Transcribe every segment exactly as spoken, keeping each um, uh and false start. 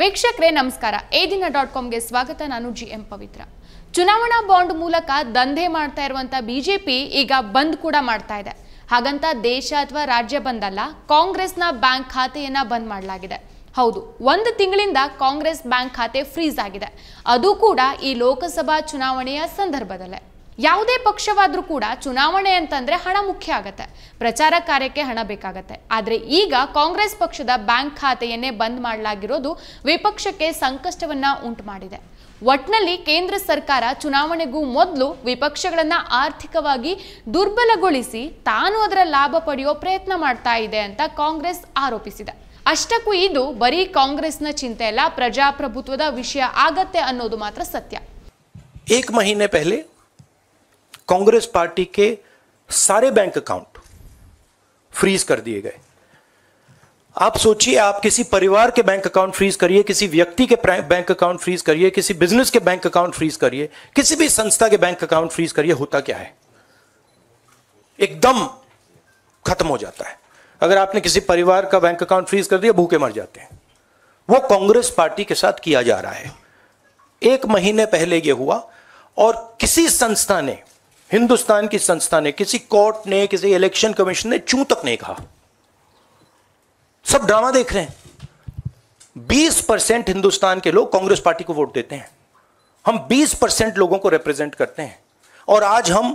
ವೀಕ್ಷಕರೇ ನಮಸ್ಕಾರ ಏದಿನ ಡಾಟ್ ಕಾಮ್ಗೆ ಸ್ವಾಗತ ನಾನು ಜಿಎಂ ಪವಿತ್ರ ಚುನಾವಣಾ ಬಾಂಡ್ ಮೂಲಕ ದಂಧೆ ಮಾಡ್ತಾ ಇರುವಂತ ಬಿಜೆಪಿ ಈಗ ಬಂದ್ ಕೂಡ ಮಾಡ್ತಾ ಇದೆ ಹಾಗಂತ ದೇಶ ಅಥವಾ ರಾಜ್ಯ ಬಂದಲ್ಲ ಕಾಂಗ್ರೆಸ್ನ ಬ್ಯಾಂಕ್ ಖಾತೆಯನ್ನ ಬಂದ್ ಮಾಡಲಾಗಿದೆ ಹೌದು ಒಂದು ತಿಂಗಳಿಂದ ಕಾಂಗ್ರೆಸ್ ಬ್ಯಾಂಕ್ ಖಾತೆ ಫ್ರೀಜ್ ಆಗಿದೆ ಅದು ಕೂಡ ಈ ಲೋಕಸಭಾ ಚುನಾವಣೆಯ ಸಂದರ್ಭದಲ್ಲೇ ಯಾವುದೇ ಪಕ್ಷವಾದರೂ ಕೂಡ ಚುನಾವಣೆ ಅಂತಂದ್ರೆ ಹಣ ಮುಖ್ಯ ಆಗುತ್ತೆ ಪ್ರಚಾರ ಕಾರ್ಯಕ್ಕೆ ಹಣ ಬೇಕಾಗುತ್ತೆ ಆದರೆ ಈಗ ಕಾಂಗ್ರೆಸ್ ಪಕ್ಷದ ಬ್ಯಾಂಕ್ ಖಾತೆಯನ್ನೇ ಬಂದ್ ಮಾಡಲಾಗಿರೋದು ವಿಪಕ್ಷಕ್ಕೆ ಸಂಕಷ್ಟವನ್ನ ಉಂಟು ಮಾಡಿದೆ ಒಟ್ಟಿನಲ್ಲಿ ಕೇಂದ್ರ ಸರ್ಕಾರ ಚುನಾವಣೆಗೂ ಮೊದಲು ವಿಪಕ್ಷಗಳನ್ನು ಆರ್ಥಿಕವಾಗಿ ದುರ್ಬಲಗೊಳಿಸಿ ತಾನು ಅದರ ಲಾಭ ಪಡೆಯೋ ಪ್ರಯತ್ನ ಮಾಡ್ತಾ ಇದೆ ಅಂತ ಕಾಂಗ್ರೆಸ್ ಆರೋಪಿಸಿದೆ ಅಷ್ಟಕ್ಕೂ ಇದು ಬರೀ ಕಾಂಗ್ರೆಸ್ನ ಚಿಂತೆ ಅಲ್ಲ ಪ್ರಜಾಪ್ರಭುತ್ವದ ವಿಷಯ ಆಗತ್ತೆ ಅನ್ನೋದು ಮಾತ್ರ ಸತ್ಯ एक महीने पहले कांग्रेस पार्टी के सारे बैंक अकाउंट फ्रीज कर दिए गए। आप सोचिए, आप किसी परिवार के बैंक अकाउंट फ्रीज करिए, किसी व्यक्ति के बैंक अकाउंट फ्रीज करिए, किसी बिजनेस के बैंक अकाउंट फ्रीज करिए, किसी भी संस्था के बैंक अकाउंट फ्रीज करिए, होता क्या है? एकदम खत्म हो जाता है। अगर आपने किसी परिवार का बैंक अकाउंट फ्रीज कर दिया, भूखे मर जाते हैं। वो कांग्रेस पार्टी के साथ किया जा रहा है। एक महीने पहले यह हुआ और किसी संस्था ने, हिंदुस्तान की संस्था ने, किसी कोर्ट ने, किसी इलेक्शन कमीशन ने चूं तक नहीं कहा। सब ड्रामा देख रहे हैं। बीस परसेंट हिंदुस्तान के लोग कांग्रेस पार्टी को वोट देते हैं। हम बीस परसेंट लोगों को रिप्रेजेंट करते हैं और आज हम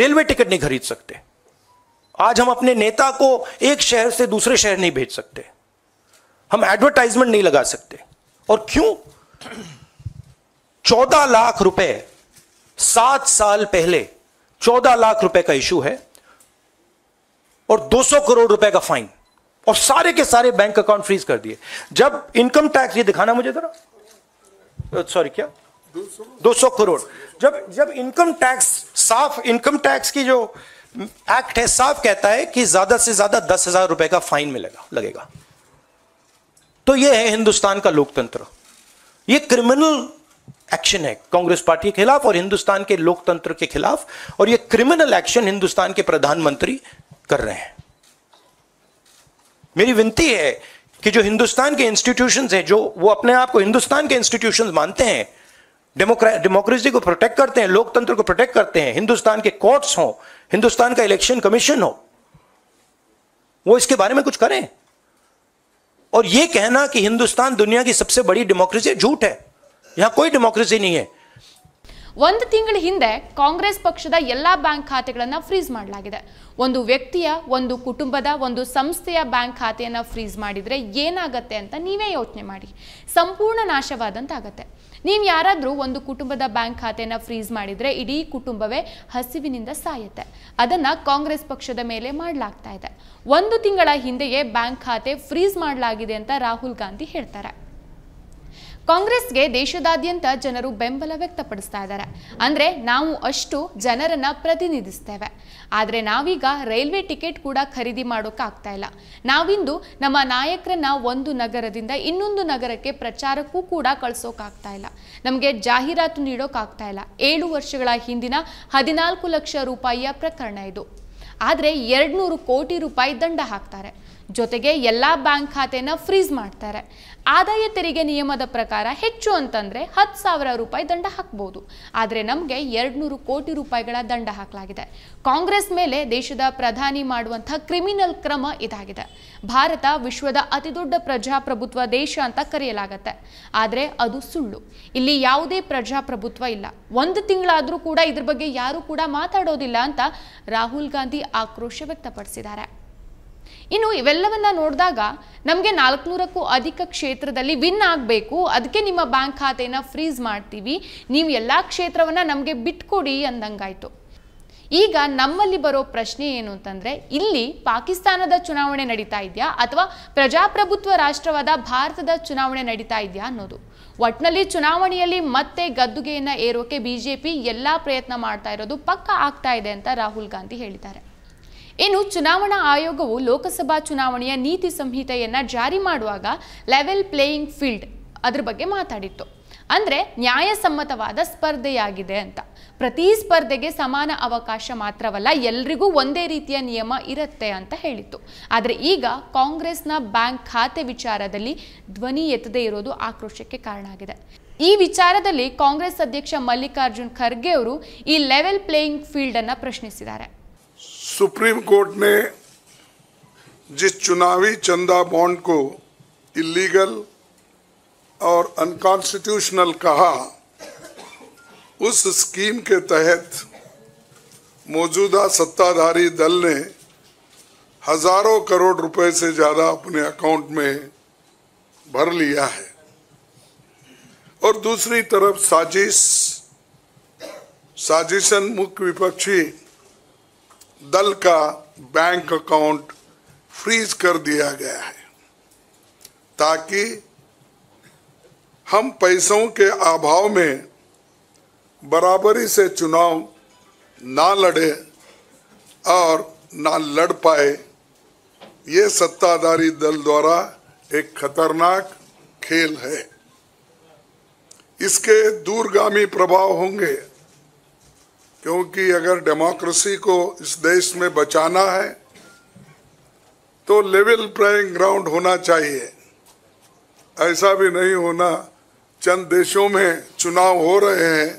रेलवे टिकट नहीं खरीद सकते। आज हम अपने नेता को एक शहर से दूसरे शहर नहीं भेज सकते। हम एडवर्टाइजमेंट नहीं लगा सकते। और क्यों? चौदह लाख रुपए सात साल पहले चौदह लाख रुपए का इशू है और दो सौ करोड़ रुपए का फाइन और सारे के सारे बैंक अकाउंट फ्रीज कर दिए। जब इनकम टैक्स, ये दिखाना मुझे जरा, सॉरी क्या दो सौ करोड़, जब जब इनकम टैक्स साफ, इनकम टैक्स की जो एक्ट है साफ कहता है कि ज्यादा से ज्यादा दस हजार रुपए का फाइन मिलेगा लगेगा। तो यह है हिंदुस्तान का लोकतंत्र। यह क्रिमिनल एक्शन है कांग्रेस पार्टी के खिलाफ और हिंदुस्तान के लोकतंत्र के खिलाफ और ये क्रिमिनल एक्शन हिंदुस्तान के प्रधानमंत्री कर रहे हैं। मेरी विनती है कि जो हिंदुस्तान के इंस्टीट्यूशंस हैं, जो वो अपने आप को हिंदुस्तान के इंस्टीट्यूशंस मानते हैं, डेमोक्रेसी को प्रोटेक्ट करते हैं, लोकतंत्र को प्रोटेक्ट करते हैं, हिंदुस्तान के कोर्ट्स हो, हिंदुस्तान का इलेक्शन कमीशन हो, वो इसके बारे में कुछ करें। और यह कहना कि हिंदुस्तान दुनिया की सबसे बड़ी डेमोक्रेसी, झूठ है। यहाँ कोई डेमोक्रेसी नहीं है। ಒಂದು ತಿಂಗಳ ಹಿಂದೆ ಕಾಂಗ್ರೆಸ್ ಪಕ್ಷದ ಎಲ್ಲಾ ಬ್ಯಾಂಕ್ ಖಾತೆಗಳನ್ನು ಫ್ರೀಜ್ ಮಾಡಲಾಗಿದೆ ಒಂದು ವ್ಯಕ್ತಿಯ ಒಂದು ಕುಟುಂಬದ ಒಂದು ಸಂಸ್ಥೆಯ ಬ್ಯಾಂಕ್ ಖಾತೆಯನ್ನು ಫ್ರೀಜ್ ಮಾಡಿದ್ರೆ ಏನಾಗುತ್ತೆ ಅಂತ ನೀವೇ ಯೋಚನೆ ಮಾಡಿ ಸಂಪೂರ್ಣ ನಾಶವಾದಂತ ಆಗುತ್ತೆ ನೀವು ಯಾರಾದರೂ ಒಂದು ಕುಟುಂಬದ ಬ್ಯಾಂಕ್ ಖಾತೆಯನ್ನು ಫ್ರೀಜ್ ಮಾಡಿದ್ರೆ ಇಡೀ ಕುಟುಂಬವೇ ಹಸಿವಿನಿಂದ ಸಾಯುತ್ತೆ ಅದನ್ನ ಕಾಂಗ್ರೆಸ್ ಪಕ್ಷದ ಮೇಲೆ ಮಾಡಲಾಗ್ತಾ ಇದೆ ಒಂದು ತಿಂಗಳ ಹಿಂದೆಯೇ ಬ್ಯಾಂಕ್ ಖಾತೆ ಫ್ರೀಜ್ ಮಾಡಲಾಗಿದೆ ಅಂತ ರಾಹುಲ್ ಗಾಂಧಿ ಹೇಳ್ತಾರೆ ಕಾಂಗ್ರೆಸ್ಗೆ ದೇಶದಾದ್ಯಂತ ಜನರು ಬೆಂಬಲ ವ್ಯಕ್ತಪಡಿಸ್ತಾ ಇದ್ದಾರೆ ಅಂದ್ರೆ ನಾವು ಅಷ್ಟು ಜನರನ್ನ ಪ್ರತಿನಿಧಿಸ್ತೇವೆ ಆದರೆ ನಾವೀಗ ರೈಲ್ವೆ ಟಿಕೆಟ್ ಕೂಡ ಖರೀದಿ ಮಾಡೋಕಾಗ್ತಾ ಇಲ್ಲ ನಾವಿಂದು ನಮ್ಮ ನಾಯಕರನ್ನ ಒಂದು ನಗರದಿಂದ ಇನ್ನೊಂದು ನಗರಕ್ಕೆ ಪ್ರಚಾರಕ್ಕೂ ಕೂಡ ಕಳಿಸೋಕಾಗ್ತಾ ಇಲ್ಲ ನಮಗೆ ಜಾಹೀರಾತು ನೀಡೋಕಾಗ್ತಾ ಇಲ್ಲ ಏಳು ವರ್ಷಗಳ ಹಿಂದಿನ ಹದಿನಾಲ್ಕು ಲಕ್ಷ ರೂಪಾಯಿಯ ಪ್ರಕರಣ ಇದು ಆದರೆ ಎರಡು ನೂರು ಕೋಟಿ ರೂಪಾಯಿ ದಂಡ ಹಾಕ್ತಾರೆ ಜೊತೆಗೆ ಎಲ್ಲಾ ಬ್ಯಾಂಕ್ ಖಾತೆನ ಫ್ರೀಜ್ ಮಾಡ್ತಾರೆ ಆದಾಯ ತೆರಿಗೆ ನಿಯಮದ ಪ್ರಕಾರ ಹೆಚ್ಚು ಅಂತಂದ್ರೆ ಹತ್ತು ಸಾವಿರ ರೂಪಾಯಿ ದಂಡ ಹಾಕಬಹುದು ಆದರೆ ನಮಗೆ ಎರಡು ನೂರು ಕೋಟಿ ರೂಪಾಯಿಗಳ ದಂಡ ಹಾಕಲಾಗಿದೆ ಕಾಂಗ್ರೆಸ್ ಮೇಲೆ ದೇಶದ ಪ್ರಧಾನಿ ಮಾಡುವಂತ ಕ್ರಿಮಿನಲ್ ಕ್ರಮ ಇದಾಗಿದೆ ಭಾರತ ವಿಶ್ವದ ಅತಿದೊಡ್ಡ ಪ್ರಜಾಪ್ರಭುತ್ವ ದೇಶ ಅಂತ ಕರೆಯಲಾಗುತ್ತೆ ಆದರೆ ಅದು ಸುಳ್ಳು ಇಲ್ಲಿ ಯಾವುದೇ ಪ್ರಜಾಪ್ರಭುತ್ವ ಇಲ್ಲ ಒಂದು ತಿಂಗಳಾದರೂ ಕೂಡ ಇದರ ಬಗ್ಗೆ ಯಾರು ಕೂಡ ಮಾತಾಡೋದಿಲ್ಲ ಅಂತ ರಾಹುಲ್ ಗಾಂಧಿ ಆಕ್ರೋಶ ವ್ಯಕ್ತಪಡಿಸಿದ್ದಾರೆ ಇನ್ನು ಇವೆಲ್ಲವನ್ನ ನೋಡಿದಾಗ ನಮಗೆ ನಾಲ್ಕು ನೂರಕ್ಕೂ ಅಧಿಕ ಕ್ಷೇತ್ರದಲ್ಲಿ ವಿನ್ ಆಗಬೇಕು ಅದಕ್ಕೆ ನಿಮ್ಮ ಬ್ಯಾಂಕ್ ಖಾತೆಯನ್ನು ಫ್ರೀಜ್ ಮಾಡ್ತೀವಿ ನೀವು ಎಲ್ಲಾ ಕ್ಷೇತ್ರವನ್ನ ನಮಗೆ ಬಿಟ್ಕೊಡಿ ಅಂದಂಗಾಯ್ತು ಈಗ ನಮ್ಮಲ್ಲಿ ಬರೋ ಪ್ರಶ್ನೆ ಏನು ಅಂತಂದ್ರೆ ಇಲ್ಲಿ ಪಾಕಿಸ್ತಾನದ ಚುನಾವಣೆ ನಡೀತಾ ಇದೆಯಾ ಅಥವಾ ಪ್ರಜಾಪ್ರಭುತ್ವ ರಾಷ್ಟ್ರವಾದ ಭಾರತದ ಚುನಾವಣೆ ನಡೀತಾ ಇದೆಯಾ ಅನ್ನೋದು ಒಟ್ಟಿನಲ್ಲಿ ಚುನಾವಣೆಯಲ್ಲಿ ಮತ್ತೆ ಗದ್ದುಗೆಯನ್ನು ಏರೋಕೆ ಬಿಜೆಪಿ ಎಲ್ಲಾ ಪ್ರಯತ್ನ ಮಾಡ್ತಾ ಇರೋದು ಪಕ್ಕಾ ಆಗ್ತಾ ಇದೆ ಅಂತ ರಾಹುಲ್ ಗಾಂಧಿ ಹೇಳಿದ್ದಾರೆ ಇನ್ನು ಚುನಾವಣಾ ಆಯೋಗವು ಲೋಕಸಭಾ ಚುನಾವಣೆಯ ನೀತಿ ಸಂಹಿತೆಯನ್ನು ಜಾರಿ ಮಾಡುವಾಗ ಲೆವೆಲ್ ಪ್ಲೇಯಿಂಗ್ ಫೀಲ್ಡ್ ಅದರ ಬಗ್ಗೆ ಮಾತಾಡಿತ್ತು ಅಂದರೆ ನ್ಯಾಯಸಮ್ಮತವಾದ ಸ್ಪರ್ಧೆಯಾಗಿದೆ ಅಂತ ಪ್ರತಿಸ್ಪರ್ಧೆಗೆ ಸಮಾನ ಅವಕಾಶ ಮಾತ್ರವಲ್ಲ ಎಲ್ಲರಿಗೂ ಒಂದೇ ರೀತಿಯ ನಿಯಮ ಇರುತ್ತೆ ಅಂತ ಹೇಳಿತ್ತು. ಆದರೆ ಈಗ ಕಾಂಗ್ರೆಸ್ನ ಬ್ಯಾಂಕ್ ಖಾತೆ ವಿಚಾರದಲ್ಲಿ ಧ್ವನಿ ಎತ್ತದೇ ಇರೋದು ಆಕ್ರೋಶಕ್ಕೆ ಕಾರಣ ಆಗಿದೆ. ಈ ವಿಚಾರದಲ್ಲಿ ಕಾಂಗ್ರೆಸ್ ಅಧ್ಯಕ್ಷ ಮಲ್ಲಿಕಾರ್ಜುನ್ ಖರ್ಗೆ ಅವರು ಈ ಲೆವೆಲ್ ಪ್ಲೇಯಿಂಗ್ ಫೀಲ್ಡ್ ಅನ್ನು ಪ್ರಶ್ನಿಸಿದ್ದಾರೆ. सुप्रीम कोर्ट ने जिस चुनावी चंदा बॉन्ड को इलीगल और अनकॉन्स्टिट्यूशनल कहा, उस स्कीम के तहत मौजूदा सत्ताधारी दल ने हजारों करोड़ रुपए से ज़्यादा अपने अकाउंट में भर लिया है और दूसरी तरफ साजिश साजिशन मुख्य विपक्षी दल का बैंक अकाउंट फ्रीज कर दिया गया है ताकि हम पैसों के अभाव में बराबरी से चुनाव ना लड़े और ना लड़ पाए. ये सत्ताधारी दल द्वारा एक खतरनाक खेल है. इसके दूरगामी प्रभाव होंगे क्योंकि अगर डेमोक्रेसी को इस देश में बचाना है तो लेवल प्लेइंग ग्राउंड होना चाहिए. ऐसा भी नहीं होना चंद देशों में चुनाव हो रहे हैं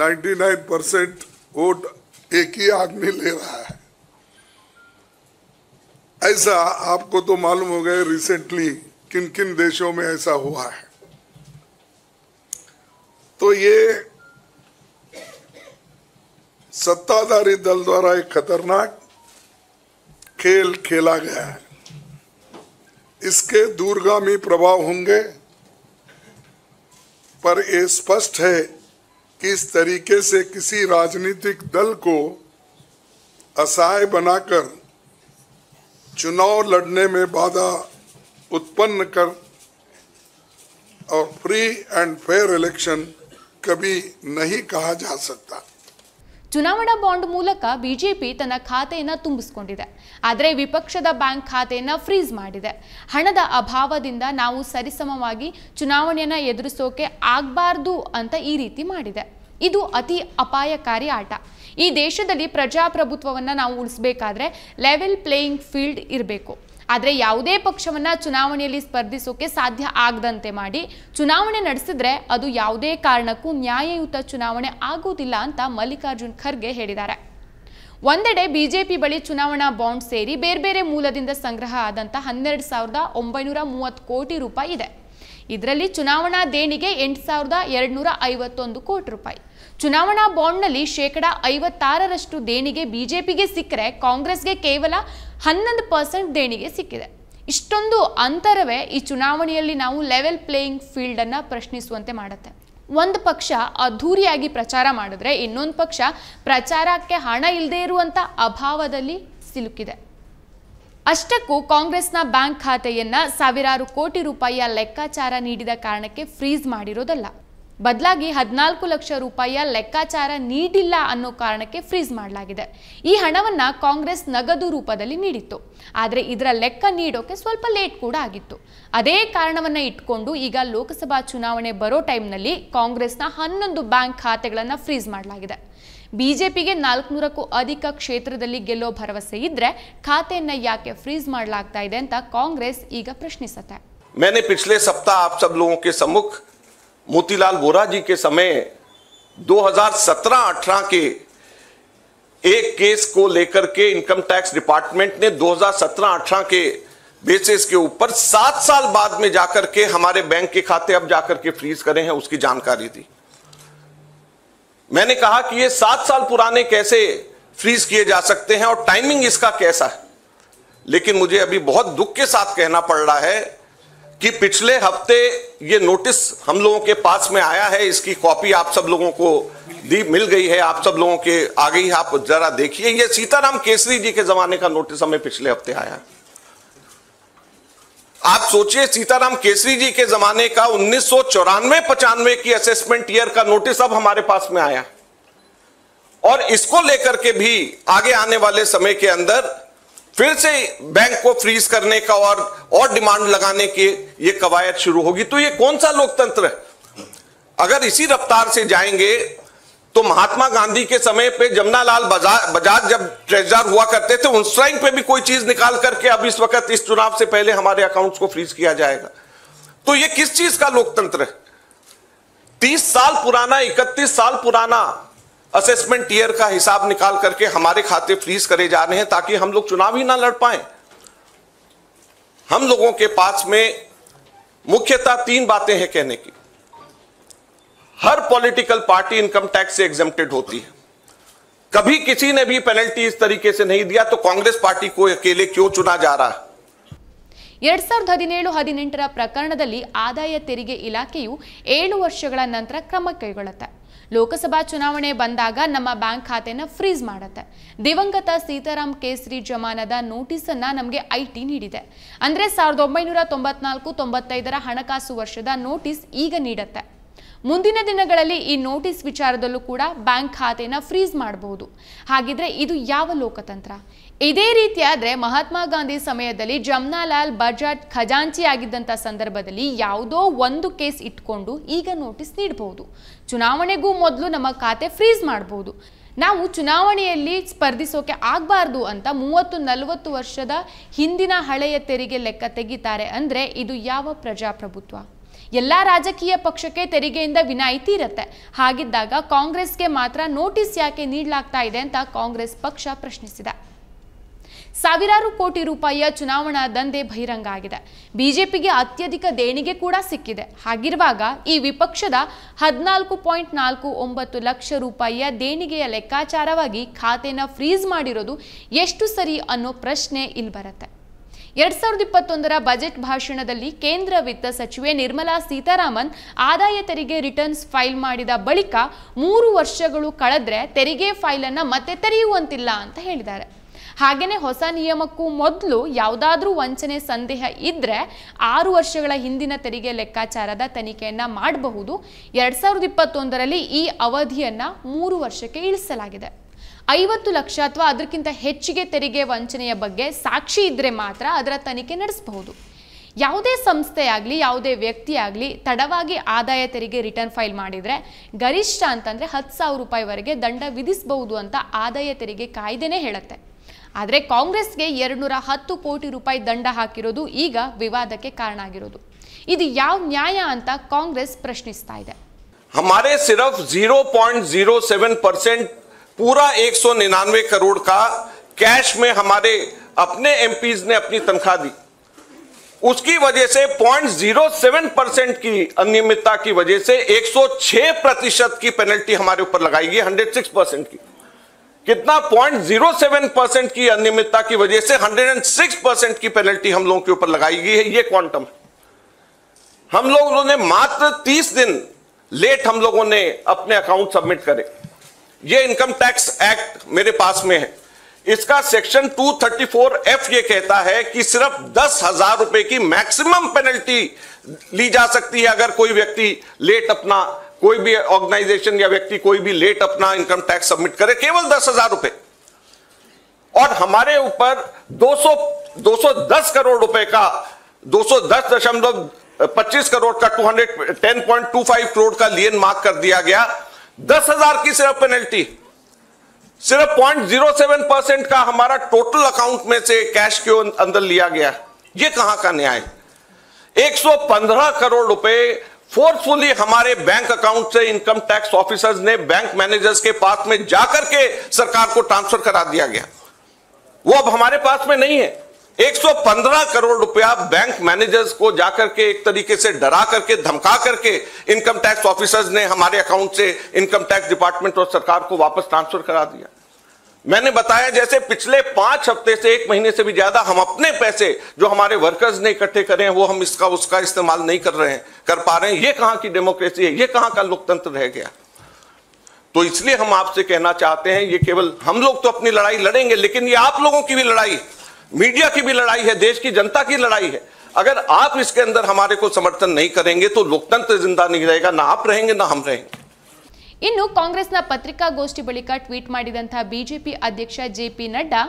निन्यानवे परसेंट वोट एक ही आदमी ले रहा है. ऐसा आपको तो मालूम हो गया रिसेंटली किन किन देशों में ऐसा हुआ है. तो ये सत्ताधारी दल द्वारा एक खतरनाक खेल खेला गया है. इसके दूरगामी प्रभाव होंगे पर यह स्पष्ट है कि इस तरीके से किसी राजनीतिक दल को असहाय बनाकर चुनाव लड़ने में बाधा उत्पन्न कर और फ्री एंड फेयर इलेक्शन कभी नहीं कहा जा सकता. ಚುನಾವಣಾ ಬಾಂಡ್ ಮೂಲಕ ಬಿಜೆಪಿ ತನ್ನ ಖಾತೆಯನ್ನು ತುಂಬಿಸಿಕೊಂಡಿದೆ, ಆದರೆ ವಿಪಕ್ಷದ ಬ್ಯಾಂಕ್ ಖಾತೆಯನ್ನು ಫ್ರೀಜ್ ಮಾಡಿದೆ. ಹಣದ ಅಭಾವದಿಂದ ನಾವು ಸರಿಸಮವಾಗಿ ಚುನಾವಣೆಯನ್ನು ಎದುರಿಸೋಕೆ ಆಗಬಾರದು ಅಂತ ಈ ರೀತಿ ಮಾಡಿದೆ. ಇದು ಅತಿ ಅಪಾಯಕಾರಿ ಆಟ. ಈ ದೇಶದಲ್ಲಿ ಪ್ರಜಾಪ್ರಭುತ್ವವನ್ನು ನಾವು ಉಳಿಸಬೇಕಾದ್ರೆ ಲೆವೆಲ್ ಪ್ಲೇಯಿಂಗ್ ಫೀಲ್ಡ್ ಇರಬೇಕು. ಆದರೆ ಯಾವುದೇ ಪಕ್ಷವನ್ನು ಚುನಾವಣೆಯಲ್ಲಿ ಸ್ಪರ್ಧಿಸೋಕೆ ಸಾಧ್ಯ ಆಗದಂತೆ ಮಾಡಿ ಚುನಾವಣೆ ನಡೆಸಿದ್ರೆ ಅದು ಯಾವುದೇ ಕಾರಣಕ್ಕೂ ನ್ಯಾಯಯುತ ಚುನಾವಣೆ ಆಗುವುದಿಲ್ಲ ಅಂತ ಮಲ್ಲಿಕಾರ್ಜುನ್ ಖರ್ಗೆ ಹೇಳಿದ್ದಾರೆ. ಒಂದೆಡೆ ಬಿಜೆಪಿ ಬಳಿ ಚುನಾವಣಾ ಬಾಂಡ್ ಸೇರಿ ಬೇರೆ ಬೇರೆ ಮೂಲದಿಂದ ಸಂಗ್ರಹ ಆದಂತ ಹನ್ನೆರಡು ಸಾವಿರದ ಒಂಬೈನೂರ ಮೂವತ್ತು ಕೋಟಿ ರೂಪಾಯಿ ಇದೆ. ಇದರಲ್ಲಿ ಚುನಾವಣಾ ದೇಣಿಗೆ ಎಂಟು ಸಾವಿರದ ಎರಡುನೂರ ಐವತ್ತೊಂದು ಕೋಟಿ ರೂಪಾಯಿ. ಚುನಾವಣಾ ಬಾಂಡ್ನಲ್ಲಿ ಶೇಕಡಾ ಐವತ್ತಾರರಷ್ಟು ದೇಣಿಗೆ ಬಿಜೆಪಿಗೆ ಸಿಕ್ಕರೆ ಕಾಂಗ್ರೆಸ್ಗೆ ಕೇವಲ ಹನ್ನೊಂದು ಪರ್ಸೆಂಟ್ ದೇಣಿಗೆ ಸಿಕ್ಕಿದೆ. ಇಷ್ಟೊಂದು ಅಂತರವೇ ಈ ಚುನಾವಣೆಯಲ್ಲಿ ನಾವು ಲೆವೆಲ್ ಪ್ಲೇಯಿಂಗ್ ಫೀಲ್ಡನ್ನು ಪ್ರಶ್ನಿಸುವಂತೆ ಮಾಡುತ್ತೆ. ಒಂದು ಪಕ್ಷ ಅಧೂರಿಯಾಗಿ ಪ್ರಚಾರ ಮಾಡಿದ್ರೆ ಇನ್ನೊಂದು ಪಕ್ಷ ಪ್ರಚಾರಕ್ಕೆ ಹಣ ಇಲ್ಲದೆ ಇರುವಂಥ ಅಭಾವದಲ್ಲಿ ಸಿಲುಕಿದೆ. ಅಷ್ಟಕ್ಕೂ ಕಾಂಗ್ರೆಸ್ನ ಬ್ಯಾಂಕ್ ಖಾತೆಯನ್ನು ಸಾವಿರಾರು ಕೋಟಿ ರೂಪಾಯಿಯ ಲೆಕ್ಕಾಚಾರ ನೀಡಿದ ಕಾರಣಕ್ಕೆ ಫ್ರೀಜ್ ಮಾಡಿರೋದಲ್ಲ, ಬದಲಾಗಿ ಹದಿನಾಲ್ಕು ಲಕ್ಷ ರೂಪಾಯಿಯ ಲೆಕ್ಕಾಚಾರ ನೀಡಿಲ್ಲ ಅನ್ನೋ ಕಾರಣಕ್ಕೆ ಫ್ರೀಜ್ ಮಾಡಲಾಗಿದೆ. ಈ ಹಣವನ್ನು ಕಾಂಗ್ರೆಸ್ ನಗದು ರೂಪದಲ್ಲಿ ನೀಡಿತ್ತು, ಆದರೆ ಇದರ ಲೆಕ್ಕ ನೀಡೋಕೆ ಸ್ವಲ್ಪ ಲೇಟ್ ಕೂಡ ಆಗಿತ್ತು. ಅದೇ ಕಾರಣವನ್ನು ಇಟ್ಕೊಂಡು ಈಗ ಲೋಕಸಭಾ ಚುನಾವಣೆ ಬರೋ ಟೈಮ್ನಲ್ಲಿ ಕಾಂಗ್ರೆಸ್ನ ಹನ್ನೊಂದು ಬ್ಯಾಂಕ್ ಖಾತೆಗಳನ್ನು ಫ್ರೀಜ್ ಮಾಡಲಾಗಿದೆ. ಬಿಜೆಪಿಗೆ ನಾಲ್ಕುನೂರಕ್ಕೂ ಅಧಿಕ ಕ್ಷೇತ್ರದಲ್ಲಿ ಗೆಲ್ಲೋ ಭರವಸೆ ಇದ್ರೆ ಖಾತೆಯನ್ನು ಯಾಕೆ ಫ್ರೀಜ್ ಮಾಡಲಾಗ್ತಾ ಇದೆ ಅಂತ ಕಾಂಗ್ರೆಸ್ ಈಗ ಪ್ರಶ್ನಿಸುತ್ತೆ. मैंने पिछले सप्ताह आप सब लोगों के सम्मुख मोतीलाल वोरा जी के समय दो हज़ार सत्रह अठारह के एक केस को लेकर के इनकम टैक्स डिपार्टमेंट ने दो हज़ार सत्रह अठारह के बेसिस के ऊपर सात साल बाद में जाकर के हमारे बैंक के खाते अब जाकर के फ्रीज करे हैं उसकी जानकारी दी. मैंने कहा कि ये सात साल पुराने कैसे फ्रीज किए जा सकते हैं और टाइमिंग इसका कैसा है. लेकिन मुझे अभी बहुत दुख के साथ कहना पड़ रहा है कि पिछले हफ्ते ये नोटिस हम लोगों के पास में आया है. इसकी कॉपी आप सब लोगों को दी मिल गई है, आप सब लोगों के आ गई है, आप जरा देखिए. ये सीताराम केसरी जी के जमाने का नोटिस हमें पिछले हफ्ते आया. आप सोचिए सीताराम केसरी जी के जमाने का उन्नीस सौ चौरानवे पचानवे की असेसमेंट ईयर का नोटिस अब हमारे पास में आया और इसको लेकर के भी आगे आने वाले समय के अंदर फिर से बैंक को फ्रीज करने का और और डिमांड लगाने की ये कवायद शुरू होगी. तो ये कौन सा लोकतंत्र है? अगर इसी रफ्तार से जाएंगे तो महात्मा गांधी के समय पे जमनालाल बजाज जब ट्रेजर हुआ करते थे उस टाइम पे भी कोई चीज निकाल करके अब इस वक्त इस चुनाव से पहले हमारे अकाउंट्स को फ्रीज किया जाएगा। तो ये किस चीज का लोकतंत्र है? तीस साल पुराना, इकतीस साल पुराना असेसमेंट ईयर का हिसाब निकाल करके हमारे खाते फ्रीज करे जा रहे हैं ताकि हम लोग चुनाव ही ना लड़ पाए। हम लोगों के पास में मुख्यतः तीन बातें हैं कहने की। हर पॉलिटिकल पार्टी इनकम टैक्स से एग्जेम्प्टेड होती है, कभी किसी ने भी पेनल्टी इस तरीके से नहीं दिया, तो कांग्रेस पार्टी को अकेले क्यों चुना जा रहा है? ಎರಡ್ ಸಾವಿರದ ಹದಿನೇಳು ಹದಿನೆಂಟರ ಪ್ರಕರಣದಲ್ಲಿ ಆದಾಯ ತೆರಿಗೆ ಇಲಾಖೆಯು ಏಳು ವರ್ಷಗಳ ನಂತರ ಕ್ರಮ ಕೈಗೊಳ್ಳುತ್ತೆ। ಲೋಕಸಭಾ ಚುನಾವಣೆ ಬಂದಾಗ ನಮ್ಮ ಬ್ಯಾಂಕ್ ಖಾತೆಯನ್ನು ಫ್ರೀಜ್ ಮಾಡುತ್ತೆ। ದಿವಂಗತ ಸೀತಾರಾಮ್ ಕೇಸರಿ ಜಮಾನದ ನೋಟಿಸ್ ಅನ್ನು ನಮಗೆ ಐಟಿ ನೀಡಿದೆ। ಅಂದ್ರೆ ಸಾವಿರದ ಒಂಬೈನೂರ ತೊಂಬತ್ನಾಲ್ಕು ತೊಂಬತ್ತೈದರ ಹಣಕಾಸು ವರ್ಷದ ನೋಟಿಸ್ ಈಗ ನೀಡುತ್ತೆ। ಮುಂದಿನ ದಿನಗಳಲ್ಲಿ ಈ ನೋಟಿಸ್ ವಿಚಾರದಲ್ಲೂ ಕೂಡ ಬ್ಯಾಂಕ್ ಖಾತೆಯನ್ನು ಫ್ರೀಜ್ ಮಾಡಬಹುದು। ಹಾಗಿದ್ರೆ ಇದು ಯಾವ ಲೋಕತಂತ್ರ? ಇದೇ ರೀತಿಯಾದ್ರೆ ಮಹಾತ್ಮ ಗಾಂಧಿ ಸಮಯದಲ್ಲಿ ಜಮನಾಲಾಲ್ ಬಜಾಜ್ ಖಜಾಂಚಿ ಆಗಿದ್ದಂತ ಸಂದರ್ಭದಲ್ಲಿ ಯಾವುದೋ ಒಂದು ಕೇಸ್ ಇಟ್ಕೊಂಡು ಈಗ ನೋಟಿಸ್ ನೀಡಬಹುದು। ಚುನಾವಣೆಗೂ ಮೊದಲು ನಮ್ಮ ಖಾತೆ ಫ್ರೀಜ್ ಮಾಡಬಹುದು। ನಾವು ಚುನಾವಣೆಯಲ್ಲಿ ಸ್ಪರ್ಧಿಸೋಕೆ ಆಗಬಾರದು ಅಂತ ಮೂವತ್ತು ನಲವತ್ತು ವರ್ಷದ ಹಿಂದಿನ ಹಳೆಯ ತೆರಿಗೆ ಲೆಕ್ಕ ತೆಗಿತಾರೆ। ಅಂದ್ರೆ ಇದು ಯಾವ ಪ್ರಜಾಪ್ರಭುತ್ವ? ಎಲ್ಲಾ ರಾಜಕೀಯ ಪಕ್ಷಕ್ಕೆ ತೆರಿಗೆಯಿಂದ ವಿನಾಯಿತಿ ಇರುತ್ತೆ। ಹಾಗಿದ್ದಾಗ ಕಾಂಗ್ರೆಸ್ಗೆ ಮಾತ್ರ ನೋಟಿಸ್ ಯಾಕೆ ನೀಡಲಾಗ್ತಾ ಇದೆ ಅಂತ ಕಾಂಗ್ರೆಸ್ ಪಕ್ಷ ಪ್ರಶ್ನಿಸಿದೆ। ಸಾವಿರಾರು ಕೋಟಿ ರೂಪಾಯಿಯ ಚುನಾವಣಾ ದಂಧೆ ಬಹಿರಂಗ ಆಗಿದೆ। ಬಿಜೆಪಿಗೆ ಅತ್ಯಧಿಕ ದೇಣಿಗೆ ಕೂಡ ಸಿಕ್ಕಿದೆ। ಹಾಗಿರುವಾಗ ಈ ವಿಪಕ್ಷದ ಹದಿನಾಲ್ಕು ಪಾಯಿಂಟ್ ನಾಲ್ಕು ಒಂಬತ್ತು ಲಕ್ಷ ರೂಪಾಯಿಯ ದೇಣಿಗೆಯ ಲೆಕ್ಕಾಚಾರವಾಗಿ ಖಾತೆನ ಫ್ರೀಜ್ ಮಾಡಿರೋದು ಎಷ್ಟು ಸರಿ ಅನ್ನೋ ಪ್ರಶ್ನೆ ಇಲ್ಲಿ ಬರುತ್ತೆ। ಎರಡ್ ಸಾವಿರದ ಇಪ್ಪತ್ತೊಂದರ ಬಜೆಟ್ ಭಾಷಣದಲ್ಲಿ ಕೇಂದ್ರ ವಿತ್ತ ಸಚಿವೆ ನಿರ್ಮಲಾ ಸೀತಾರಾಮನ್ ಆದಾಯ ತೆರಿಗೆ ರಿಟರ್ನ್ಸ್ ಫೈಲ್ ಮಾಡಿದ ಬಳಿಕ ಮೂರು ವರ್ಷಗಳು ಕಳೆದ್ರೆ ತೆರಿಗೆ ಫೈಲನ್ನು ಮತ್ತೆ ತೆರೆಯುವಂತಿಲ್ಲ ಅಂತ ಹೇಳಿದ್ದಾರೆ। ಹಾಗೇನೆ ಹೊಸ ನಿಯಮಕ್ಕೂ ಮೊದಲು ಯಾವುದಾದ್ರೂ ವಂಚನೆ ಸಂದೇಹ ಇದ್ರೆ ಆರು ವರ್ಷಗಳ ಹಿಂದಿನ ತೆರಿಗೆ ಲೆಕ್ಕಾಚಾರದ ತನಿಖೆಯನ್ನು ಮಾಡಬಹುದು। ಎರಡ್ ಸಾವಿರದ ಇಪ್ಪತ್ತೊಂದರಲ್ಲಿ ಈ ಅವಧಿಯನ್ನು ಮೂರು ವರ್ಷಕ್ಕೆ ಇಳಿಸಲಾಗಿದೆ। ಐವತ್ತು ಲಕ್ಷ ಅಥವಾ ಅದಕ್ಕಿಂತ ಹೆಚ್ಚಿಗೆ ತೆರಿಗೆ ವಂಚನೆಯ ಬಗ್ಗೆ ಸಾಕ್ಷಿ ಇದ್ದರೆ ಮಾತ್ರ ಅದರ ತನಿಖೆ ನಡೆಸಬಹುದು। ಯಾವುದೇ ಸಂಸ್ಥೆ ಆಗಲಿ ಯಾವುದೇ ವ್ಯಕ್ತಿ ಆಗಲಿ ತಡವಾಗಿ ಆದಾಯ ತೆರಿಗೆ ರಿಟರ್ನ್ ಫೈಲ್ ಮಾಡಿದರೆ ಗರಿಷ್ಠ ಅಂತಂದರೆ ಹತ್ತು ಸಾವಿರ ರೂಪಾಯಿವರೆಗೆ ದಂಡ ವಿಧಿಸಬಹುದು ಅಂತ ಆದಾಯ ತೆರಿಗೆ ಕಾಯ್ದೆನೇ ಹೇಳುತ್ತೆ। ಆದರೆ ಕಾಂಗ್ರೆಸ್ಗೆ ಎರಡು ನೂರ ಹತ್ತು ಕೋಟಿ ರೂಪಾಯಿ ದಂಡ ಹಾಕಿರೋದು ಈಗ ವಿವಾದಕ್ಕೆ ಕಾರಣ ಆಗಿರೋದು। ಇದು ಯಾವ ನ್ಯಾಯ ಅಂತ ಕಾಂಗ್ರೆಸ್ ಪ್ರಶ್ನಿಸ್ತಾ ಇದೆ। ಹಮಾರೇ ಸಿರ್ಫ್ zero point zero seven percent पूरा एक सौ निन्यानवे करोड़ का कैश में हमारे अपने एमपीज ने अपनी तनख्वाह दी। उसकी वजह से zero point zero seven percent की अनियमितता की वजह से एक सौ छह प्रतिशत की पेनल्टी हमारे ऊपर लगाई गई। एक सौ छह परसेंट की कितना? Zero point zero seven percent की अनियमितता की वजह से एक सौ छह परसेंट की पेनल्टी हम लोगों के ऊपर लगाई गई है। ये क्वांटम हम लोगों ने मात्र तीस दिन लेट हम लोगों ने अपने अकाउंट सबमिट करे। ये इनकम टैक्स एक्ट मेरे पास में है, इसका section two thirty four F ये कहता है कि सिर्फ दस हजार रुपए की मैक्सिमम पेनल्टी ली जा सकती है अगर कोई व्यक्ति लेट अपना कोई भी ऑर्गेनाइजेशन या व्यक्ति कोई भी लेट अपना इनकम टैक्स सबमिट करे, केवल दस हजार रुपए। और हमारे ऊपर दो सौ दस करोड़ रुपए का दो सौ दस दशमलव पच्चीस करोड़ का two hundred ten point two five crore का लियन मार्क कर दिया गया। दस हजार की सिर्फ पेनल्टी, सिर्फ पॉइंट जीरो सेवन परसेंट का हमारा टोटल अकाउंट में से कैश के अंदर लिया गया। ये कहां का न्याय? एक सौ पंद्रह करोड़ रुपए फोर्सफुली हमारे बैंक अकाउंट से इनकम टैक्स ऑफिसर्स ने बैंक मैनेजर्स के पास में जाकर के सरकार को ट्रांसफर करा दिया गया। वो अब हमारे पास में नहीं है। एक सौ पंद्रह करोड़ रुपया बैंक मैनेजर्स को जाकर के एक तरीके से डरा करके धमका करके इनकम टैक्स ऑफिसर्स ने हमारे अकाउंट से इनकम टैक्स डिपार्टमेंट और सरकार को वापस ट्रांसफर करा दिया। मैंने बताया जैसे पिछले पांच हफ्ते से एक महीने से भी ज्यादा हम अपने पैसे जो हमारे वर्कर्स ने इकट्ठे करे हैं वो हम इसका उसका इस्तेमाल नहीं कर रहे हैं कर पा रहे हैं। ये कहाँ की डेमोक्रेसी है? ये कहाँ का लोकतंत्र रह गया? तो इसलिए हम आपसे कहना चाहते हैं, ये केवल हम लोग तो अपनी लड़ाई लड़ेंगे लेकिन ये आप लोगों की भी लड़ाई, मीडिया की भी लड़ाई है, देश की जनता की लड़ाई है। अगर आप इसके अंदर हमारे को समर्थन नहीं करेंगे तो लोकतंत्र जिंदा नहीं रहेगा, ना आप रहेंगे ना हम रहेंगे। ಇನ್ನು ಕಾಂಗ್ರೆಸ್ನ ಪತ್ರಿಕಾಗೋಷ್ಠಿ ಬಳಿಕ ಟ್ವೀಟ್ ಮಾಡಿದಂತಹ ಬಿಜೆಪಿ ಅಧ್ಯಕ್ಷ ಜೆಪಿ ನಡ್ಡಾ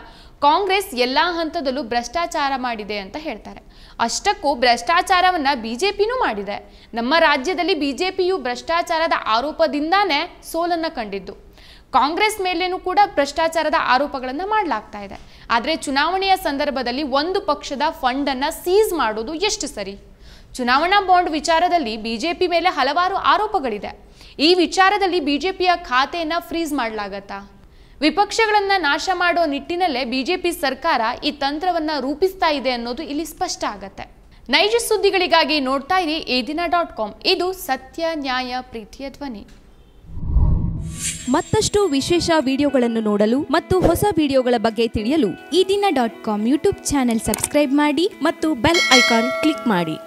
ಕಾಂಗ್ರೆಸ್ ಎಲ್ಲಾ ಹಂತದಲ್ಲೂ ಭ್ರಷ್ಟಾಚಾರ ಮಾಡಿದೆ ಅಂತ ಹೇಳ್ತಾರೆ. ಅಷ್ಟಕ್ಕೂ ಭ್ರಷ್ಟಾಚಾರವನ್ನ ಬಿಜೆಪಿನೂ ಮಾಡಿದೆ. ನಮ್ಮ ರಾಜ್ಯದಲ್ಲಿ ಬಿಜೆಪಿಯು ಭ್ರಷ್ಟಾಚಾರದ ಆರೋಪದಿಂದಾನೇ ಸೋಲನ್ನ ಕಂಡಿದ್ದು. ಕಾಂಗ್ರೆಸ್ ಮೇಲೇನೂ ಕೂಡ ಭ್ರಷ್ಟಾಚಾರದ ಆರೋಪಗಳನ್ನು ಮಾಡಲಾಗ್ತಾ ಇದೆ. ಆದರೆ ಚುನಾವಣೆಯ ಸಂದರ್ಭದಲ್ಲಿ ಒಂದು ಪಕ್ಷದ ಫಂಡ್ ಅನ್ನು ಸೀಜ್ ಮಾಡೋದು ಎಷ್ಟು ಸರಿ? ಚುನಾವಣಾ ಬಾಂಡ್ ವಿಚಾರದಲ್ಲಿ ಬಿಜೆಪಿ ಮೇಲೆ ಹಲವಾರು ಆರೋಪಗಳಿದೆ. ಈ ವಿಚಾರದಲ್ಲಿ ಬಿಜೆಪಿಯ ಖಾತೆಯನ್ನು ಫ್ರೀಜ್ ಮಾಡಲಾಗುತ್ತಾ? ವಿಪಕ್ಷಗಳನ್ನು ನಾಶ ಮಾಡೋ ನಿಟ್ಟಿನಲ್ಲೇ ಬಿಜೆಪಿ ಸರ್ಕಾರ ಈ ತಂತ್ರವನ್ನು ರೂಪಿಸ್ತಾ ಇದೆ ಅನ್ನೋದು ಇಲ್ಲಿ ಸ್ಪಷ್ಟ ಆಗುತ್ತೆ. ನೈಜ ಸುದ್ದಿಗಳಿಗಾಗಿ ನೋಡ್ತಾ ಇರಿ ಏದಿನ ಡಾಟ್ ಕಾಮ್. ಇದು ಸತ್ಯ ನ್ಯಾಯ ಪ್ರೀತಿಯ ಧ್ವನಿ. ಮತ್ತಷ್ಟು ವಿಶೇಷ ವಿಡಿಯೋಗಳನ್ನು ನೋಡಲು ಮತ್ತು ಹೊಸ ವಿಡಿಯೋಗಳ ಬಗ್ಗೆ ತಿಳಿಯಲು Eedina dot com YouTube channel subscribe ಮಾಡಿ ಮತ್ತು ಬೆಲ್ ಐಕಾನ್ ಕ್ಲಿಕ್ ಮಾಡಿ.